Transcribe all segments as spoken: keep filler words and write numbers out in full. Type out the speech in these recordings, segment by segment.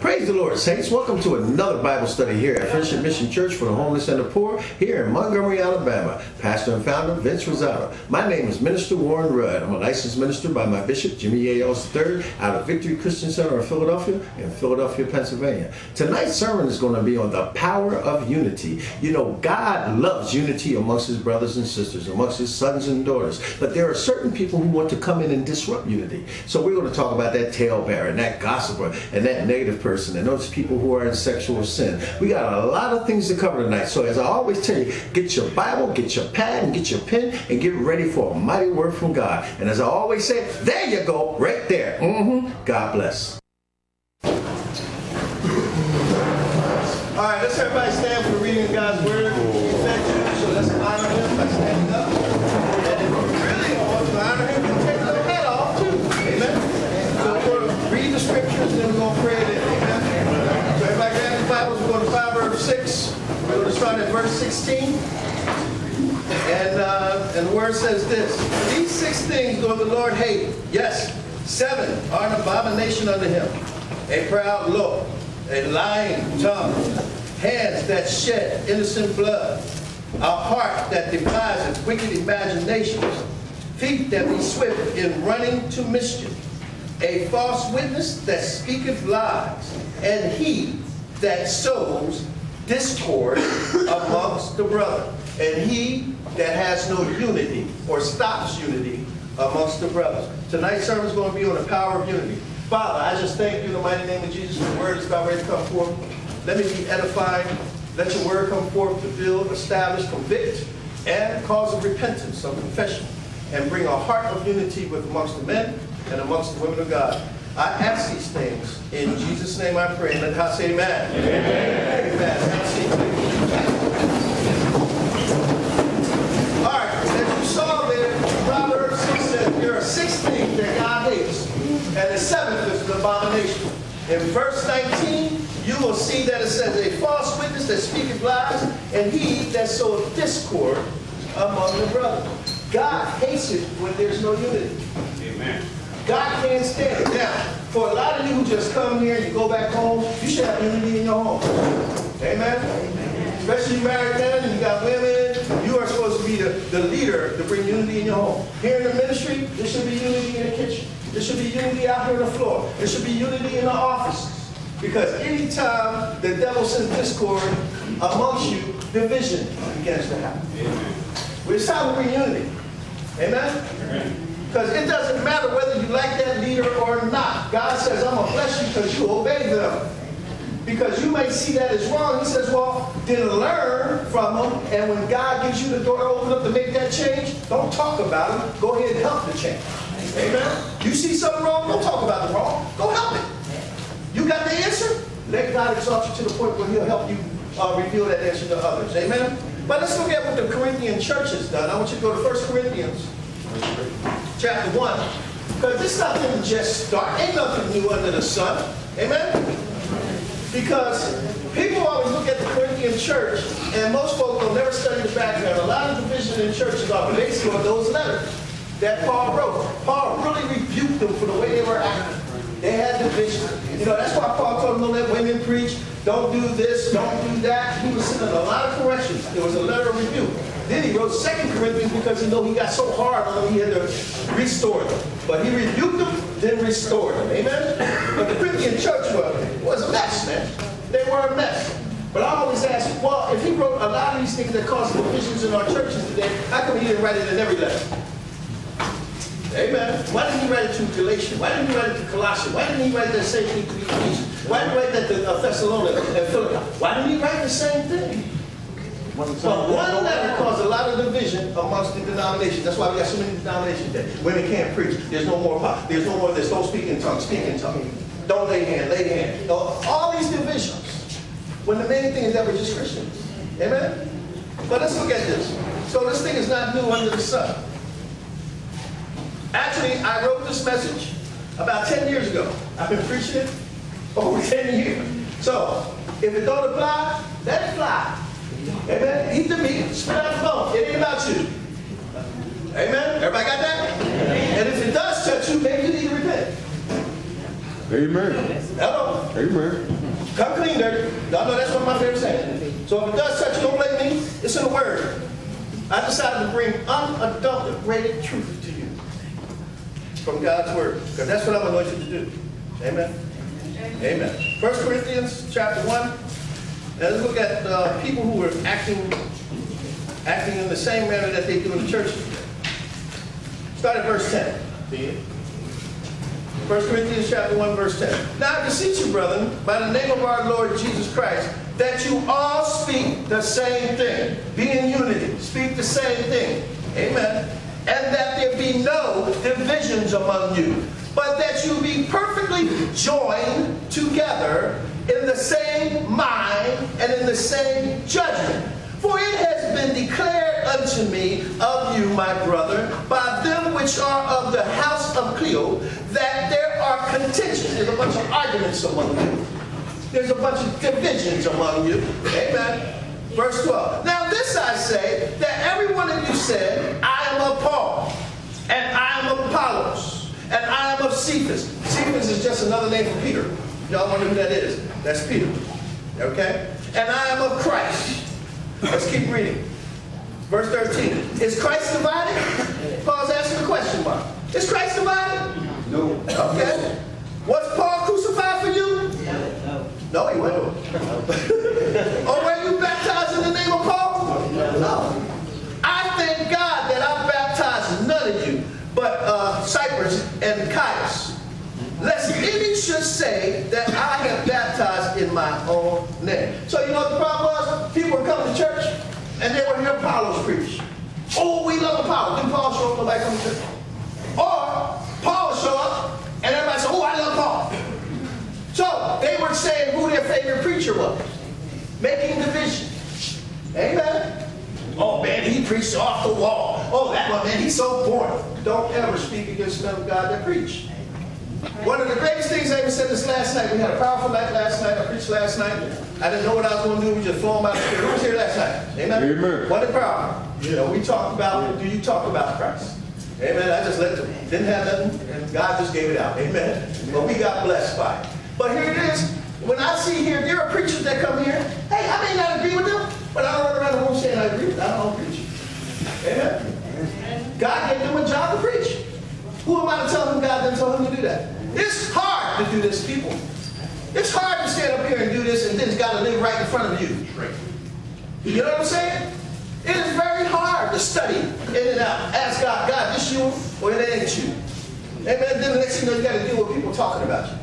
Praise the Lord, saints. Welcome to another Bible study here at Friendship Mission Church for the Homeless and the Poor here in Montgomery, Alabama. Pastor and founder, Vince Rosado. My name is Minister Warren Rudd. I'm a licensed minister by my bishop, Jimmy A. Els the third, out of Victory Christian Center in Philadelphia, in Philadelphia, Pennsylvania. Tonight's sermon is going to be on the power of unity. You know, God loves unity amongst his brothers and sisters, amongst his sons and daughters. But there are certain people who want to come in and disrupt unity. So we're going to talk about that talebearer and that gossiper and that negative person. Person and those people who are in sexual sin. We got a lot of things to cover tonight. So as I always tell you, get your Bible, get your pad, and get your pen, and get ready for a mighty word from God. And as I always say, there you go, right there. Mm-hmm. God bless. All right, let's everybody stand for reading God's word. So let's honor him by standing up. And really, I want to honor him and take the head off too. Amen. So we're going to read the scriptures, and then we're going to pray. Six. We're going to start at verse sixteen, and uh, and the word says this: These six things doth the Lord hate. Yes, seven are an abomination unto him: a proud look, a lying tongue, hands that shed innocent blood, a heart that deviseth wicked imaginations, feet that be swift in running to mischief, a false witness that speaketh lies, and he that sows discord amongst the brethren, and he that has no unity or stops unity amongst the brothers. Tonight's sermon is going to be on the power of unity. Father, I just thank you in the mighty name of Jesus for the word that's about ready to come forth. Let me be edifying. Let your word come forth to build, establish, convict, and cause of repentance, of confession, and bring a heart of unity with amongst the men and amongst the women of God. I ask these things in Jesus' name I pray. Let us say amen. Amen. Amen. All right, as you saw there, Proverbs six says there are six things that God hates, and the seventh is an abomination. In verse nineteen, you will see that it says a false witness that speaketh lies, and he that soweth discord among the brethren. God hates it when there's no unity. Amen. God can't stand it. Now, for a lot of you who just come here and you go back home, you should have unity in your home. Amen? Amen. Especially you married men and you got women, you are supposed to be the, the leader to bring unity in your home. Here in the ministry, there should be unity in the kitchen. There should be unity out here on the floor. There should be unity in the offices. Because anytime the devil sends discord amongst you, division begins to happen. Amen. Well, it's time to bring unity. Amen? Amen. Because it doesn't matter whether you like that leader or not. God says, I'm going to bless you because you obey them. Because you may see that as wrong. He says, well, then learn from them. And when God gives you the door open up to make that change, don't talk about it. Go ahead and help the change. Amen? You see something wrong, don't talk about the wrong. Go help it. You got the answer? Let God exalt you to the point where he'll help you uh, reveal that answer to others. Amen? But let's look at what the Corinthian church has done. I want you to go to First Corinthians chapter one, because this nothing just start. Ain't nothing new under the sun. Amen? Because people always look at the Corinthian church, and most folks will never study the background. A lot of division in churches are based on those letters that Paul wrote. Paul really rebuked them for the way they were acting. They had division. You know, that's why Paul told them to let women preach. Don't do this, don't do that. He was sending a lot of corrections. There was a letter of rebuke. Then he wrote Second Corinthians because he know he got so hard on them, he had to restore them. But he rebuked them, then restored them. Amen? But the Corinthian church was, was a mess, man. They were a mess. But I always ask, well, if he wrote a lot of these things that cause divisions in our churches today, how come he didn't write it in every letter? Amen. Why didn't he write it to Galatians? Why didn't he write it to Colossians? Why didn't he write that same thing to Ephesians? Why didn't he write that to uh, Thessalonica and Philippi? Why didn't he write the same thing? Well, one letter caused a lot of division amongst the denominations. That's why we got so many denominations today. Women can't preach. There's no more pop. There's no more this. Don't speak in tongues. Speak in tongues. Don't lay hand. Lay hand. All these divisions. When the main thing is that we're just Christians. Amen? But let's look at this. So this thing is not new under the sun. Actually, I wrote this message about ten years ago. I've been preaching it over ten years. So if it don't apply, let it fly. Amen. Eat the meat, spit out the bone. It ain't about you. Amen. Everybody got that? Amen. And if it does touch you, maybe you need to repent. Amen. Hello. God. Amen. Come clean, dirty. Y'all know that's one of my favorite sayings. So if it does such, don't blame me. It's in the Word. I decided to bring unadulterated truth to you from God's Word, because that's what I'm anointed to do. Amen. Amen. Amen. First Corinthians chapter one. Now let's look at uh, people who were acting, acting in the same manner that they do in the church. Start at verse ten. See it? First Corinthians chapter one, verse ten. Now I beseech you, brethren, by the name of our Lord Jesus Christ, that you all speak the same thing. Be in unity. Speak the same thing. Amen. And that there be no divisions among you, but that you be perfectly joined together in the same mind and in the same judgment. For it has been declared unto me of you, my brother, by them which are of the house of Cleo, that there are contentions. There's a bunch of arguments among you. There's a bunch of divisions among you. Amen. Verse twelve. Now this I say, that every one of you said, I am of Paul, and I am of Apollos, and I am of Cephas. Cephas is just another name for Peter. Y'all wonder who that is. That's Peter. Okay? And I am of Christ. Let's keep reading. Verse thirteen. Is Christ divided? Paul's asking a question mark. Is Christ divided? No. Okay. Was Paul crucified for you? No. No, he wasn't. Or were you baptized in the name of Paul? No. I thank God that I baptized none of you but uh, Cyprus and Caius, lest any should say that I have baptized in my own name. So you know what the problem was? People would come to church and they would hear Apollos preach. Oh, we love Apollos. Didn't Paul show up? Nobody come to church. Or Paul would show up and everybody said, oh, I love Paul. So they were saying who their favorite preacher was. Making division. Amen. Oh man, he preached off the wall. Oh, that one man, he's so boring. Don't ever speak against the man of God that preached. One of the greatest things I ever said this last night. We had a powerful night last night. I preached last night. I didn't know what I was going to do. We just flowed by the Spirit. Who was here last night? Amen. Amen. What a problem. Yeah. You know, we talked about, do you talk about Christ? Amen. I just let them. Didn't have nothing. And God just gave it out. Amen. But we got blessed by it. But here it is. When I see here, there are preachers that come here. Hey, I may not agree with them, but I don't run around the room saying I agree with them. I don't preach. Amen. God gave them a job to preach. Who am I to tell him God didn't tell him to do that? It's hard to do this, people. It's hard to stand up here and do this and then it's got to live right in front of you. You know what I'm saying? It is very hard to study in and out. Ask God, God, this you or it ain't you. Amen. Then the next thing you know, you got to deal with people talking about you.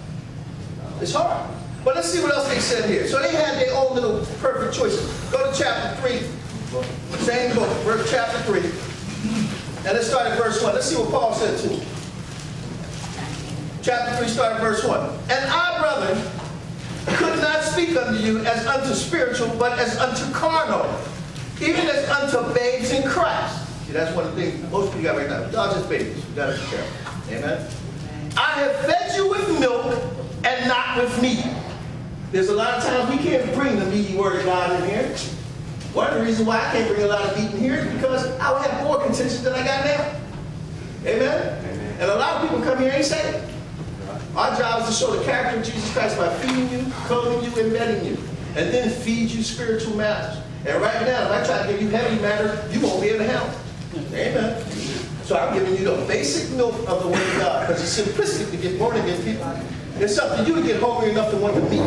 It's hard. But let's see what else they said here. So they had their own little perfect choices. Go to chapter three. Same book, verse chapter three. And let's start at verse one. Let's see what Paul said to him. Chapter three, starting verse one. And I, brethren, could not speak unto you as unto spiritual, but as unto carnal, even as unto babes in Christ. See, that's one of the things most people got right now. Y'all just babies. You gotta be careful. Amen. I have fed you with milk and not with meat. There's a lot of times we can't bring the meaty word of God in here. One of the reasons why I can't bring a lot of meat in here is because I would have more contention than I got now. Amen? Amen. And a lot of people come here and ain't saved. Our job is to show the character of Jesus Christ by feeding you, clothing you, embedding you, and then feed you spiritual matters. And right now, if I try to give you heavy matter, you won't be able to handle it. Amen. So I'm giving you the basic milk of the Word of God, because it's simplistic to get born again people. It's up to you to get hungry enough to want the meat.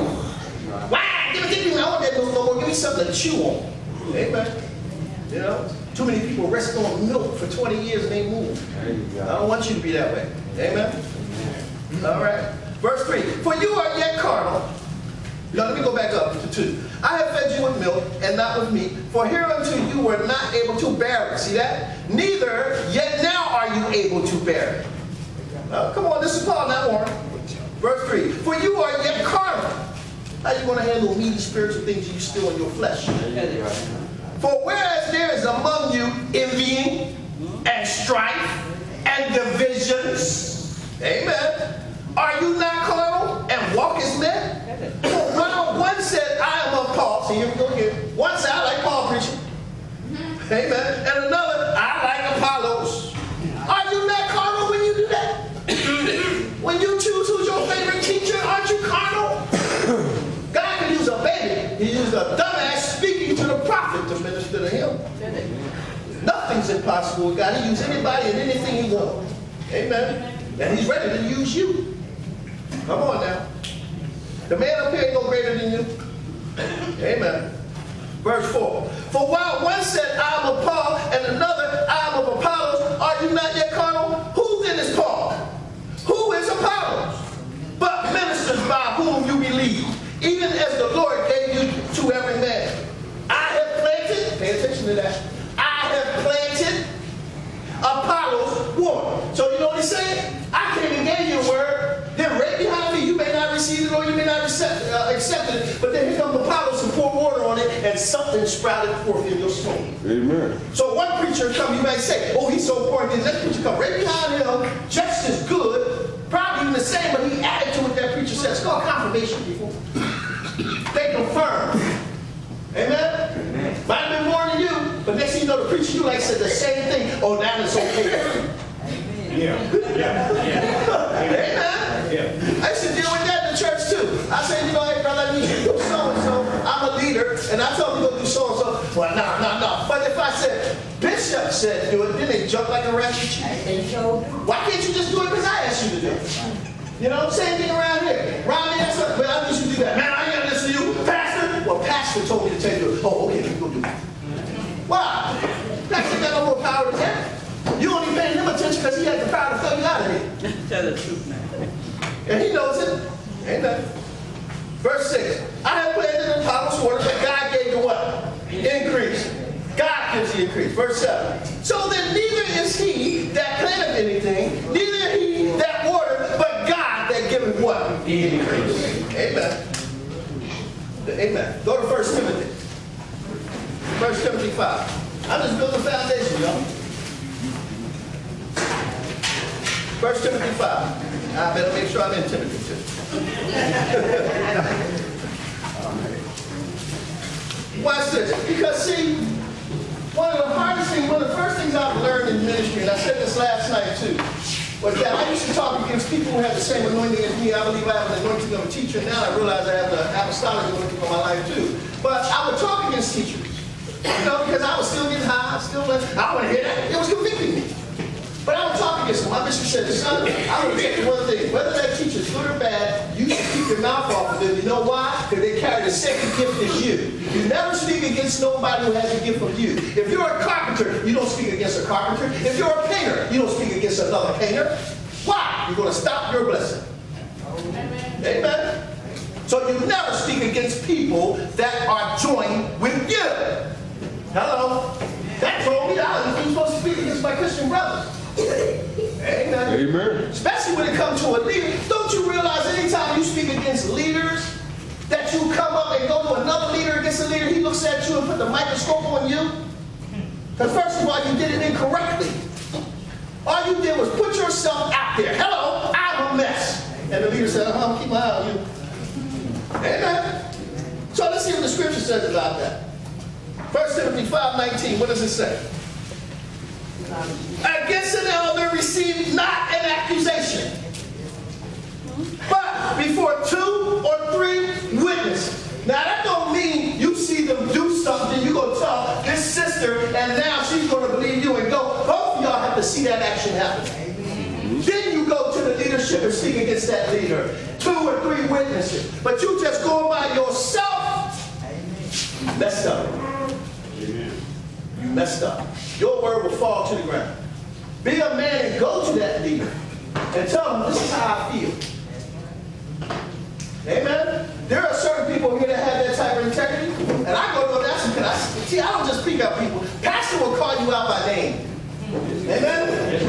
Why? Give me I want that milk no more. Give me something to chew on. Amen. You know, too many people rest on milk for twenty years and they move. I don't want you to be that way. Amen. All right. Verse three. For you are yet carnal. Now, let me go back up to two. I have fed you with milk and not with meat, for hereunto you were not able to bear it. See that? Neither yet now are you able to bear it. Uh, come on, this is Paul, not Warren. Verse three. For you are yet carnal. How are you going to handle meaty spiritual things that you still in your flesh? For whereas there is among you envying and strife and divisions, amen, are you not carnal and walkest men? Well, one said, I am of Paul. So here we go here. One said, I like Paul preaching. Amen. And another, I like Apollos. Are you not carnal when you do that? When you choose who's your favorite teacher, aren't you carnal? is a dumbass speaking to the prophet to minister to him. Nothing's impossible with God. He uses anybody and anything he wants. Amen. And he's ready to use you. Come on now. The man up here ain't no greater than you. Amen. Verse four. For while one said, I am of Paul, and another, I am of Apollos, are you not yet carnal? Who then is Paul? Who is Apollos? But ministers by whom you believe, even as the Lord gave you to every man. I have planted, pay attention to that. I have planted, Apollos water. So you know what he's saying? I can't even give you a word. Then right behind me, you may not receive it or you may not accept, uh, accept it. But then here comes Apollos and pour water on it, and something sprouted forth in your soul. Amen. So one preacher comes, you might say, oh, he's so poor. Then that preacher comes right behind him, just as good, probably even the same, but he added to what that preacher said. It's called confirmation, people. They confirm. Amen? Amen. Might have been more than you, but next thing you know, the preacher you like said the same thing. Oh, now it's okay. Yeah, yeah, yeah. Amen? Yeah. I used to deal with that in the church too. I said, you know, hey, brother, I need you to do so-and-so. I'm a leader, and I tell you to do so-and-so. Well, no, no, no. But if I said, Bishop said do it, then they jump like a ratchet chief. Why can't you just do it because I asked you to do it? You know what I'm saying? Thing around here. Ronnie, that's what, well, I need you to do that. Man, I ain't gonna listen to you. Pastor? Well, Pastor told me to tell you, oh, okay, you go do that. Why? Pastor got no more power than that. You only paying him attention because he had the power to throw you out of here. Tell the truth, man. And he knows it. Amen. Verse six. I have planted Apollos water, but God gave you what? Increase. God gives the increase. Verse seven. So then neither is he that planted anything, neither he that watered, but God that giveth what? The increase. Amen. Amen. Go to First Timothy. First Timothy five. I'm just building a foundation, y'all. First Timothy five. I better make sure I'm in Timothy too. Watch this. Because see, one of the hardest things, one of the first things I've learned in ministry, and I said this last night too, was that I used to talk against people who have the same anointing as me. I believe I have an anointing of a teacher. Now I realize I have the apostolic anointing on my life too. But I would talk against teachers. You know, because I was still getting high, I still left. I want to hear that. It was convicting me. But I don't talk against them. My bishop said, son, I would tell you one thing. Whether that teacher's good or bad, you should keep your mouth off of them. You know why? Because they carry the same gift as you. You never speak against nobody who has a gift of you. If you're a carpenter, you don't speak against a carpenter. If you're a painter, you don't speak against another painter. Why? You're going to stop your blessing. Amen. Amen. So you never speak against people that are joined with you. Hello? That told me I was supposed to speak against my Christian brothers. Amen. Amen. Especially when it comes to a leader. Don't you realize anytime you speak against leaders, that you come up and go to another leader against a leader, he looks at you and put the microscope on you? Because first of all, you did it incorrectly. All you did was put yourself out there. Hello, I'm a mess. And the leader said, uh-huh, I'm keep my eye on you. Amen. So let's see what the scripture says about that. First Timothy five nineteen, what does it say? Against an elder receive not an accusation, but before two or three witnesses. Now that don't mean you see them do something, you're going to tell this sister, and now she's going to believe you and go. Both of y'all have to see that action happen. Mm-hmm. Then you go to the leadership and speak against that leader. Two or three witnesses. But you just going by yourself, Amen. Messed up. You messed up. Your word will fall to the ground. Be a man and go to that leader and tell him, this is how I feel. Amen? There are certain people here that have that type of integrity, and I go to them, that's because I, see, I don't just speak out people. Pastor will call you out by name. Amen?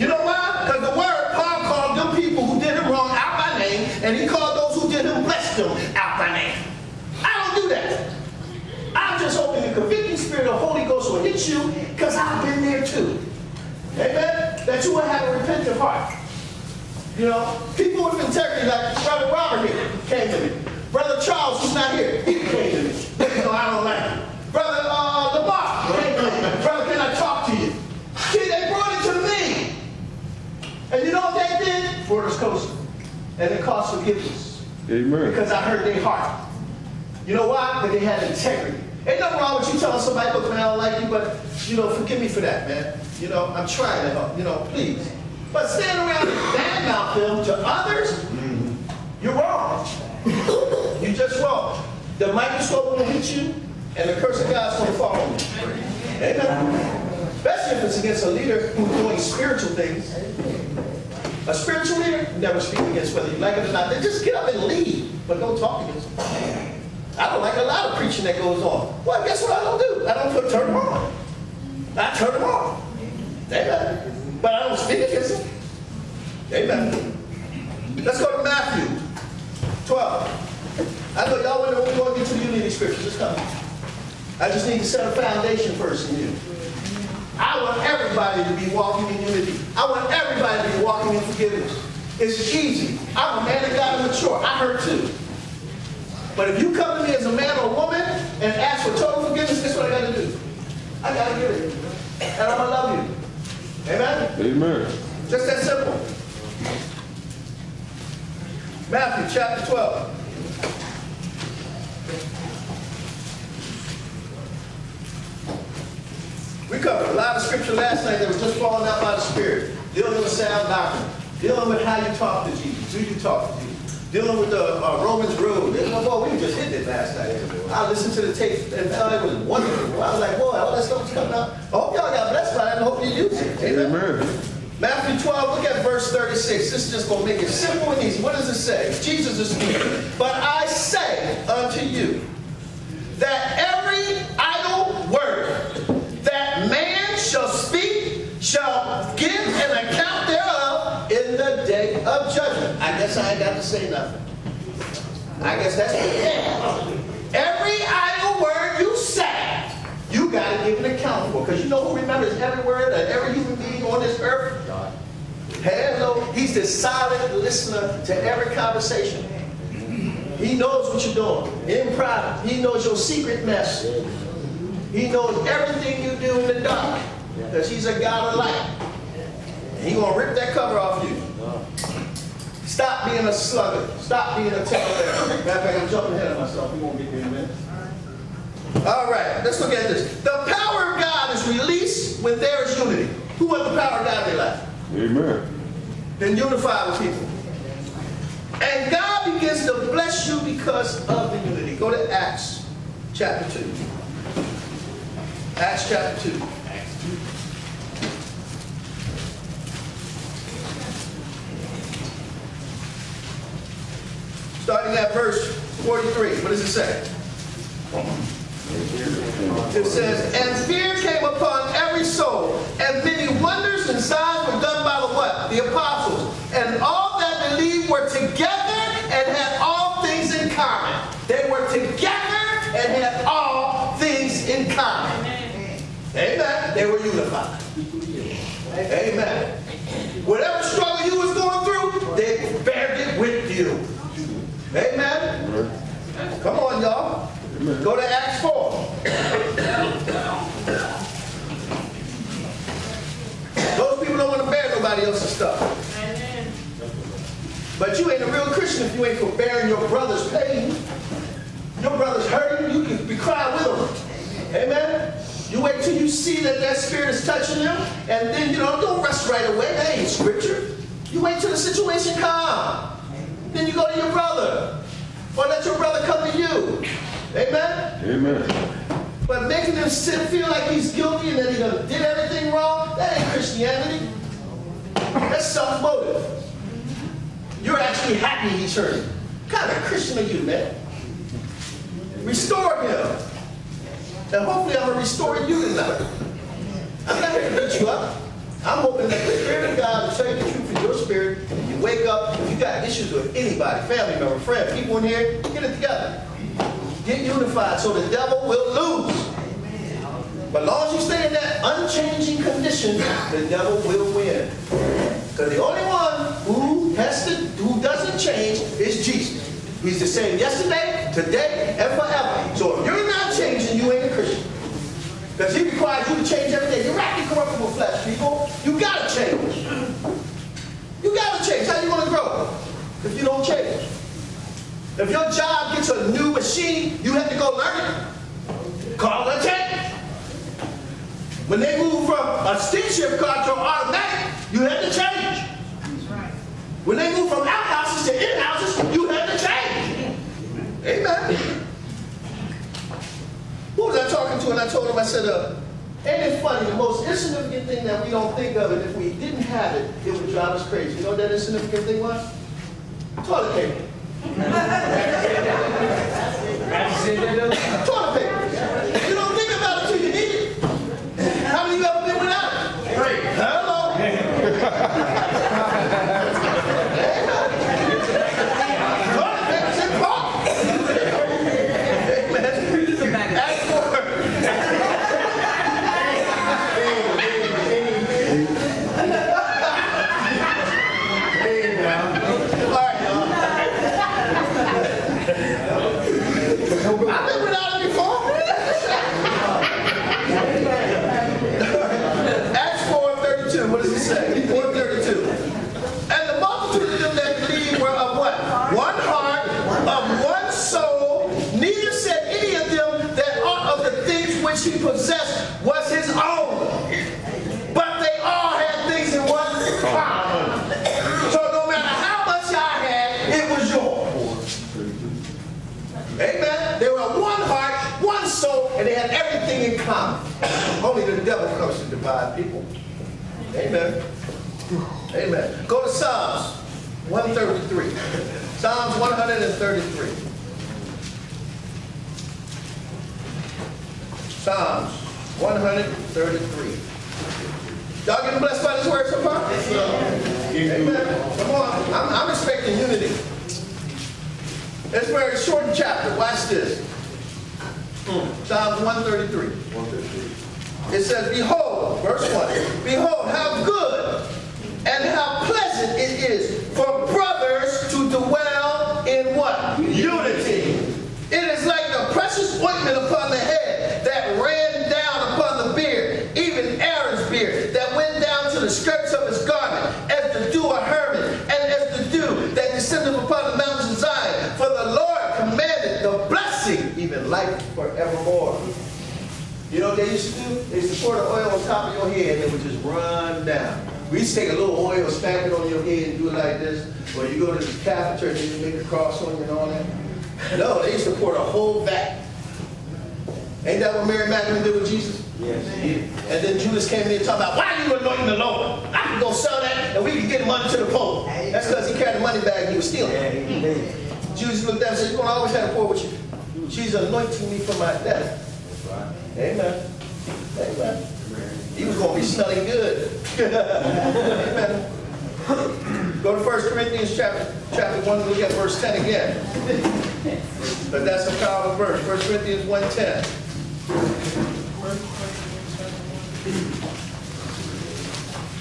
You know why? Because the word, Paul called them people who did him wrong out by name, and he called those who did him, blessed them, out by name. I don't do that. I'm just hoping the convicting spirit of the Holy Ghost will hit you, because I've been there too. Amen? That you will have a repentant heart. You know, people with integrity, like Brother Robert here, came to me. Brother Charles, who's not here, he came to me. You know, I don't like him. Brother uh, Lamar came to me. Brother, can I talk to you? See, they brought it to me. And you know what they did? Borders Coast. And it caused forgiveness. Amen. Because I heard their heart. You know why? Because they had integrity. Ain't nothing wrong with you telling somebody, look, man, I don't like you, but, you know, forgive me for that, man. You know, I'm trying to help, you know, please. But standing around and badmouth them to others, mm-hmm. You're wrong. You're just wrong. The microscope will hit you, and the curse of God's going to fall on you. Amen. Especially if it's against a leader who's doing spiritual things. A spiritual leader never speak against whether you like it or not. They just get up and leave, but don't talk against them. I don't like a lot of preaching that goes on. Well, guess what I don't do? I don't turn them on. I turn them on. Amen. But I don't speak against them. Amen. Let's go to Matthew twelve. I know y'all wonder what we're going to get to the unity scripture. Just come. I just need to set a foundation first in you. I want everybody to be walking in unity. I want everybody to be walking in forgiveness. It's easy. I'm a man of God and mature. I hurt too. But if you come to me as a man or a woman and ask for total forgiveness, that's what I got to do. I got to give it. And I'm going to love you. Amen? Amen. Just that simple. Matthew chapter twelve. We covered a lot of scripture last night that was just falling out by the Spirit. Dealing with sound doctrine. Dealing with how you talk to Jesus. Do you talk to Jesus? Dealing with the uh, Romans Road. You know, boy, we just hit it last night. I listened to the tape and thought it was wonderful. I was like, boy, all that stuff was coming out. I hope y'all got blessed by that and hope you use it. Amen. Amen. Matthew twelve, look at verse thirty-six. This is just going to make it simple and easy. What does it say? Jesus is speaking. But I say unto you that every idle word shall speak, shall give an account thereof in the day of judgment. I guess I ain't got to say nothing. I guess that's the end. Every idle word you say, you got to give an account for. Because you know who remembers every word of every human being on this earth? God. Hello. He's the silent listener to every conversation. He knows what you're doing in private. He knows your secret mess. He knows everything you do in the dark. Because he's a God of light. And he's going to rip that cover off you. Stop being a sluggard. Stop being a temporary. Matter of fact, I'm jumping ahead of myself. We won't get there in a minute. All right, let's look at this. The power of God is released when there is unity. Who wants the power of God in their life? Amen. Then unify with people. And God begins to bless you because of the unity. Go to Acts chapter two. Acts chapter two. Starting at verse forty-three, what does it say? It says, and fear came upon every soul, and many wonders and signs were done by the what? The apostles. And all that believed were together and had all things in common. They were together and had all things in common. Amen. Amen. They were unified. Amen. Whatever struggle you was going through, they bared it with you. Amen. Come on, y'all. Go to Acts four. Those people don't want to bear nobody else's stuff. Amen. But you ain't a real Christian if you ain't for bearing your brother's pain. Your brother's hurting. You can be crying with them. Amen. You wait till you see that that spirit is touching them, and then you don't don't rush right away. That ain't scripture. You wait till the situation comes. Then you go to your brother. Or let your brother come to you. Amen? Amen. But making him sit, feel like he's guilty and that he done did everything wrong, that ain't Christianity. That's self-motive. You're actually happy he's hurting. What kind of Christian are you, man? Restore him. And hopefully I'm going to restore you tonight. I'm not here to beat you up. I'm hoping that the Spirit of God will tell you the truth in your spirit. If you wake up, if you got issues with anybody, family member, friend, people in here, get it together. Get unified so the devil will lose. But as long as you stay in that unchanging condition, the devil will win. Because the only one who has to, who doesn't change is Jesus. He's the same yesterday, today, and forever. So if you're not changing, you ain't a Christian. Because he requires you to change every day. You're acting corruptible flesh, people. You gotta change. You gotta change. How you gonna grow if you don't change? If your job gets a new machine, you have to go learn it. Call a tech. When they move from a steamship car to an automatic, you have to change. That's right. When they move from outhouses to in-houses, you have to change. Amen. Who was I talking to? And I told him, I said, uh, ain't it funny, the most insignificant thing that we don't think of, and if we didn't have it, it would drive us crazy. You know what that insignificant thing was? Toilet paper. Toilet paper. You don't think about it till you need it. How many of you ever been without it? Great. Hello. Toilet paper's important. Ask for it. I've been without it before. Acts four thirty-two, what does it say? four thirty-two. And the multitude of them that believed were of what? One heart, of one soul. Neither said any of them that aught of the things which he possessed was his own. But they all had things in one common. So no matter how much y'all had, it was yours. Amen. They were one heart, one soul, and they had everything in common. Only the devil comes to divide people. Amen. Amen. Go to Psalms one thirty-three. Psalms one thirty-three. Psalms one thirty-three. Y'all getting blessed by this word so far? Amen. Come on. I'm, I'm expecting unity. It's very short chapter. Watch this. Mm. Psalms one thirty-three. one thirty-three. It says, behold, verse one, behold, how good and how pleasant it is for brothers to dwell in what? Unity. It is like the precious ointment upon the head that ran down upon the beard, even Aaron's beard, that went down to the skirts of his garment, as the dew of Hermon, and as the dew that descended upon the mountain Zion. For the Lord commanded the blessing, even life forevermore. You know what they used to do? They used to pour the oil on top of your head and it would just run down. We used to take a little oil, stamp it on your head and do it like this. Or you go to the Catholic church and you make a cross on you and all that. No, they used to pour the whole back. Ain't that what Mary Magdalene did with Jesus? Yes, she did. And then Judas came in and talked about, why are you anointing the Lord? I can go sell that and we can get money to the Pope. That's because he carried the money bag and he was stealing. Mm. Judas looked down and said, you're going to always have to pour with you. She's anointing me for my death. That's right. Amen. Amen. He was going to be smelling good. Amen. Go to First Corinthians chapter, chapter one, look at verse ten again. But that's a powerful verse. First Corinthians one ten.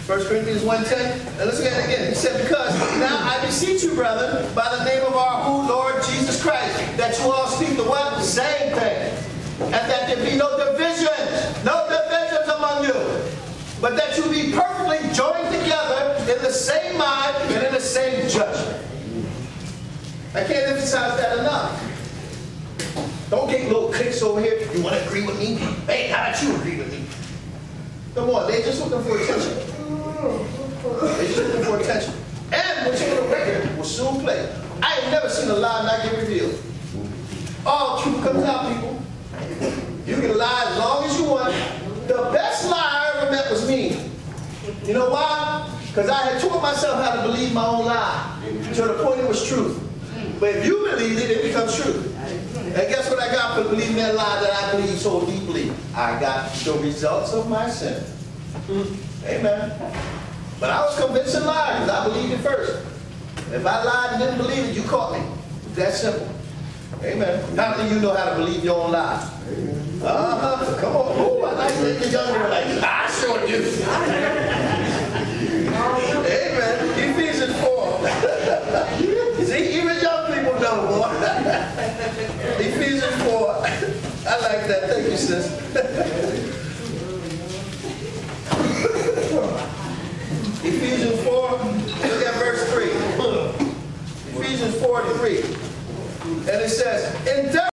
First Corinthians one ten, and let's look at it again. He said, because now I beseech you, brethren, by the name of our who Lord Jesus Christ, that you all speak the what? Same thing. And that there be no divisions, no divisions among you, but that you be perfectly joined together in the same mind and in the same judgment. I can't emphasize that enough. Don't get little clicks over here. You want to agree with me? Hey, how about you agree with me? Come on, they're just looking for attention. They're just looking for attention. And what's on the record will soon play. I have never seen a lie not get revealed. All truth comes out, people. You can lie as long as you want. The best lie I ever met was me. You know why? Because I had taught myself how to believe my own lie to the point it was truth. But if you believe it, it becomes true. And guess what I got for believing that lie that I believe so deeply? I got the results of my sin. Mm. Amen. But I was convinced in lying because I believed it first. If I lied and didn't believe it, you caught me. That simple. Amen. How do you know how to believe your own lie? Uh-huh. Come on. Oh, I like it. The young girl like, I sure do. Amen. Ephesians four. See, even young people know more. Ephesians four. I like that. Thank you, sis. Ephesians four. Look at verse three. Ephesians four and three. it says, endeavor